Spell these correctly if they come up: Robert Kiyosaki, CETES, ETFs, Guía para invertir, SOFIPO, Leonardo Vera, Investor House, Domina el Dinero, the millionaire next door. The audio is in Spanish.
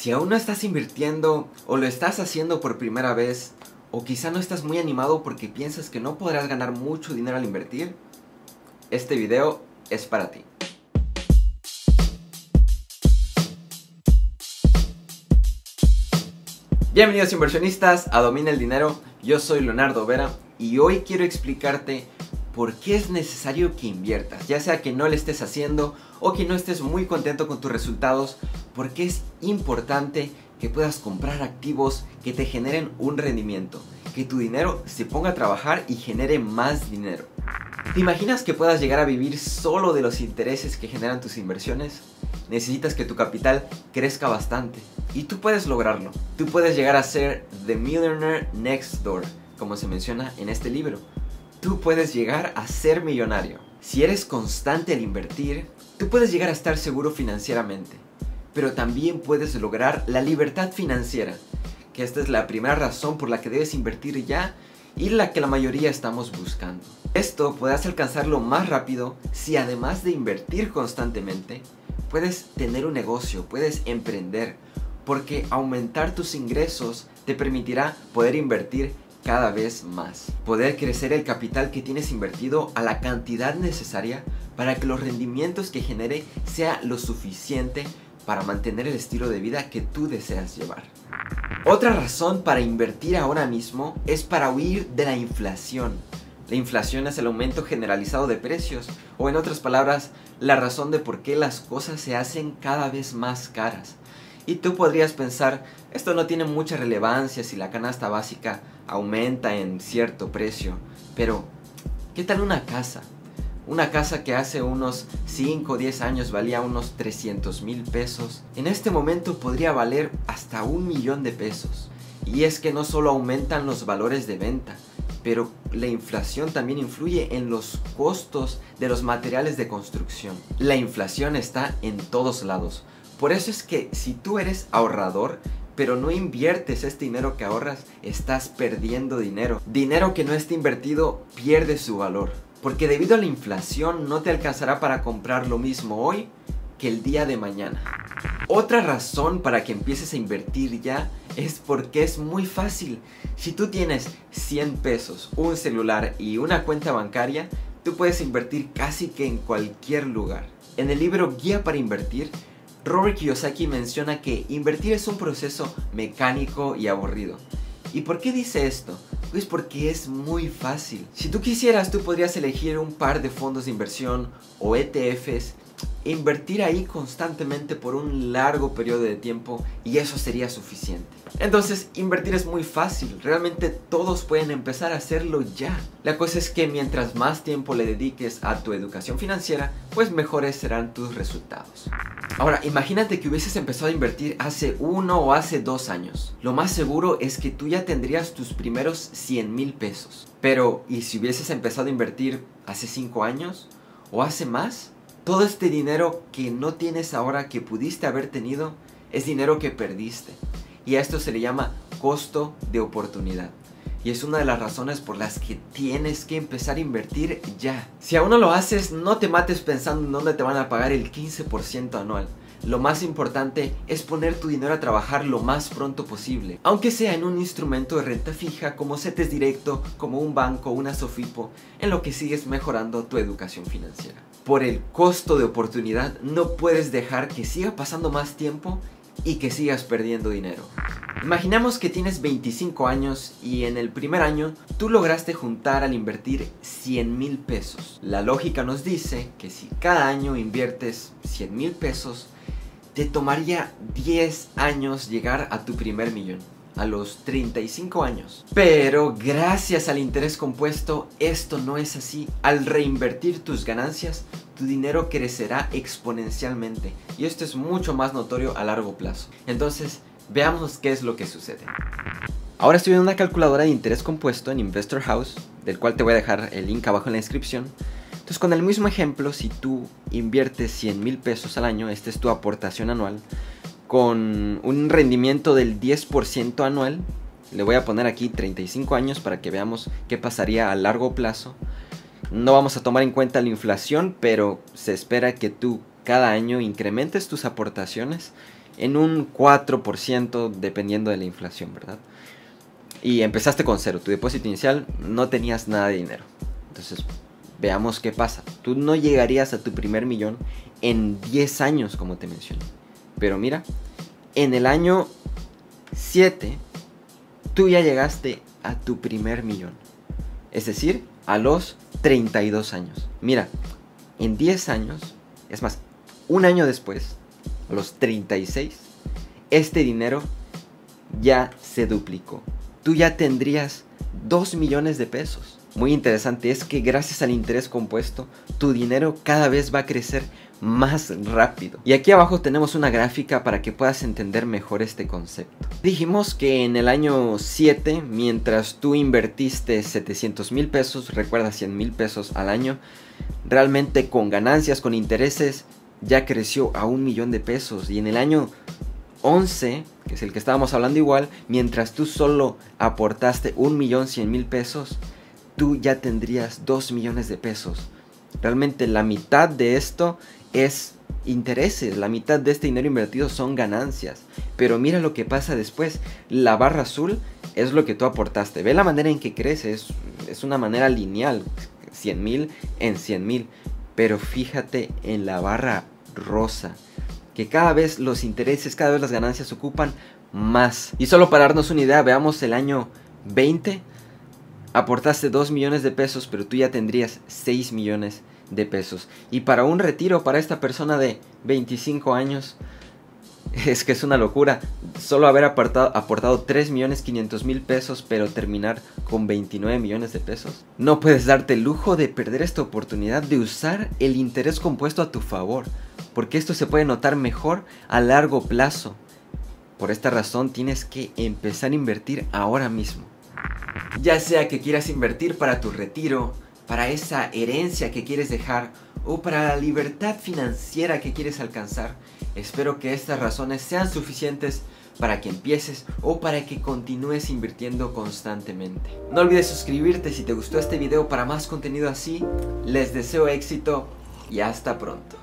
Si aún no estás invirtiendo o lo estás haciendo por primera vez, o quizá no estás muy animado porque piensas que no podrás ganar mucho dinero al invertir, este video es para ti. Bienvenidos inversionistas a Domina el Dinero, yo soy Leonardo Vera y hoy quiero explicarte por qué es necesario que inviertas, ya sea que no lo estés haciendo o que no estés muy contento con tus resultados, porque es importante que puedas comprar activos que te generen un rendimiento, que tu dinero se ponga a trabajar y genere más dinero. ¿Te imaginas que puedas llegar a vivir solo de los intereses que generan tus inversiones? Necesitas que tu capital crezca bastante y tú puedes lograrlo. Tú puedes llegar a ser the millionaire next door, como se menciona en este libro. Tú puedes llegar a ser millonario. Si eres constante al invertir, tú puedes llegar a estar seguro financieramente, pero también puedes lograr la libertad financiera, que esta es la primera razón por la que debes invertir ya y la que la mayoría estamos buscando. Esto podrás alcanzarlo más rápido si, además de invertir constantemente, puedes tener un negocio, puedes emprender, porque aumentar tus ingresos te permitirá poder invertir cada vez más, poder crecer el capital que tienes invertido a la cantidad necesaria para que los rendimientos que genere sea lo suficiente para mantener el estilo de vida que tú deseas llevar. Otra razón para invertir ahora mismo es para huir de la inflación. La inflación es el aumento generalizado de precios, o en otras palabras, la razón de por qué las cosas se hacen cada vez más caras. Y tú podrías pensar, esto no tiene mucha relevancia si la canasta básica aumenta en cierto precio, pero ¿qué tal una casa? Una casa que hace unos 5 o 10 años valía unos 300,000 pesos, en este momento podría valer hasta 1,000,000 de pesos. Y es que no solo aumentan los valores de venta, pero la inflación también influye en los costos de los materiales de construcción. La inflación está en todos lados. Por eso es que si tú eres ahorrador, pero no inviertes este dinero que ahorras, estás perdiendo dinero. Dinero que no esté invertido pierde su valor, porque debido a la inflación no te alcanzará para comprar lo mismo hoy que el día de mañana. Otra razón para que empieces a invertir ya es porque es muy fácil. Si tú tienes 100 pesos, un celular y una cuenta bancaria, tú puedes invertir casi que en cualquier lugar. En el libro Guía para invertir, Robert Kiyosaki menciona que invertir es un proceso mecánico y aburrido. ¿Y por qué dice esto? Pues porque es muy fácil. Si tú quisieras, tú podrías elegir un par de fondos de inversión o ETFs e invertir ahí constantemente por un largo periodo de tiempo y eso sería suficiente. Entonces, invertir es muy fácil. Realmente todos pueden empezar a hacerlo ya. La cosa es que mientras más tiempo le dediques a tu educación financiera, pues mejores serán tus resultados. Ahora, imagínate que hubieses empezado a invertir hace 1 o hace 2 años. Lo más seguro es que tú ya tendrías tus primeros 100,000 pesos. Pero, ¿y si hubieses empezado a invertir hace 5 años? ¿O hace más? Todo este dinero que no tienes ahora, que pudiste haber tenido, es dinero que perdiste. Y a esto se le llama costo de oportunidad. Y es una de las razones por las que tienes que empezar a invertir ya. Si aún no lo haces, no te mates pensando en dónde te van a pagar el 15% anual. Lo más importante es poner tu dinero a trabajar lo más pronto posible. Aunque sea en un instrumento de renta fija, como CETES directo, como un banco, una SOFIPO, en lo que sigues mejorando tu educación financiera. Por el costo de oportunidad, no puedes dejar que siga pasando más tiempo y que sigas perdiendo dinero. Imaginemos que tienes 25 años y en el primer año tú lograste juntar al invertir 100,000 pesos. La lógica nos dice que si cada año inviertes 100,000 pesos, te tomaría 10 años llegar a tu primer millón, a los 35 años. Pero gracias al interés compuesto, esto no es así. Al reinvertir tus ganancias, tu dinero crecerá exponencialmente y esto es mucho más notorio a largo plazo. Entonces, veamos qué es lo que sucede. Ahora estoy en una calculadora de interés compuesto en Investor House, del cual te voy a dejar el link abajo en la descripción. Entonces, con el mismo ejemplo, si tú inviertes 100,000 pesos al año, esta es tu aportación anual, con un rendimiento del 10% anual, le voy a poner aquí 35 años para que veamos qué pasaría a largo plazo. No vamos a tomar en cuenta la inflación, pero se espera que tú cada año incrementes tus aportaciones en un 4% dependiendo de la inflación, ¿verdad? Y empezaste con cero, tu depósito inicial no tenías nada de dinero. Entonces, veamos qué pasa. Tú no llegarías a tu primer millón en 10 años, como te mencioné. Pero mira, en el año 7, tú ya llegaste a tu primer millón. Es decir, a los 32 años. Mira, en 10 años, es más, un año después, a los 36, este dinero ya se duplicó. Tú ya tendrías 2 millones de pesos. Muy interesante es que gracias al interés compuesto, tu dinero cada vez va a crecer más rápido. Y aquí abajo tenemos una gráfica para que puedas entender mejor este concepto. Dijimos que en el año 7, mientras tú invertiste 700,000 pesos, recuerda 100,000 pesos al año, realmente con ganancias, con intereses, ya creció a 1 millón de pesos. Y en el año 11, que es el que estábamos hablando igual, mientras tú solo aportaste 1,100,000 pesos, tú ya tendrías 2 millones de pesos. Realmente la mitad de esto es intereses, la mitad de este dinero invertido son ganancias. Pero mira lo que pasa después, la barra azul es lo que tú aportaste. Ve la manera en que crece, es una manera lineal, 100,000 en 100,000. Pero fíjate en la barra rosa, que cada vez los intereses, cada vez las ganancias ocupan más. Y solo para darnos una idea, veamos el año 20. Aportaste 2 millones de pesos, pero tú ya tendrías 6 millones de pesos. Y para un retiro, para esta persona de 25 años, es que es una locura. Solo haber aportado 3,500,000 pesos, pero terminar con 29 millones de pesos. No puedes darte el lujo de perder esta oportunidad de usar el interés compuesto a tu favor, porque esto se puede notar mejor a largo plazo. Por esta razón tienes que empezar a invertir ahora mismo. Ya sea que quieras invertir para tu retiro, para esa herencia que quieres dejar o para la libertad financiera que quieres alcanzar, espero que estas razones sean suficientes para que empieces o para que continúes invirtiendo constantemente. No olvides suscribirte si te gustó este video para más contenido así. Les deseo éxito y hasta pronto.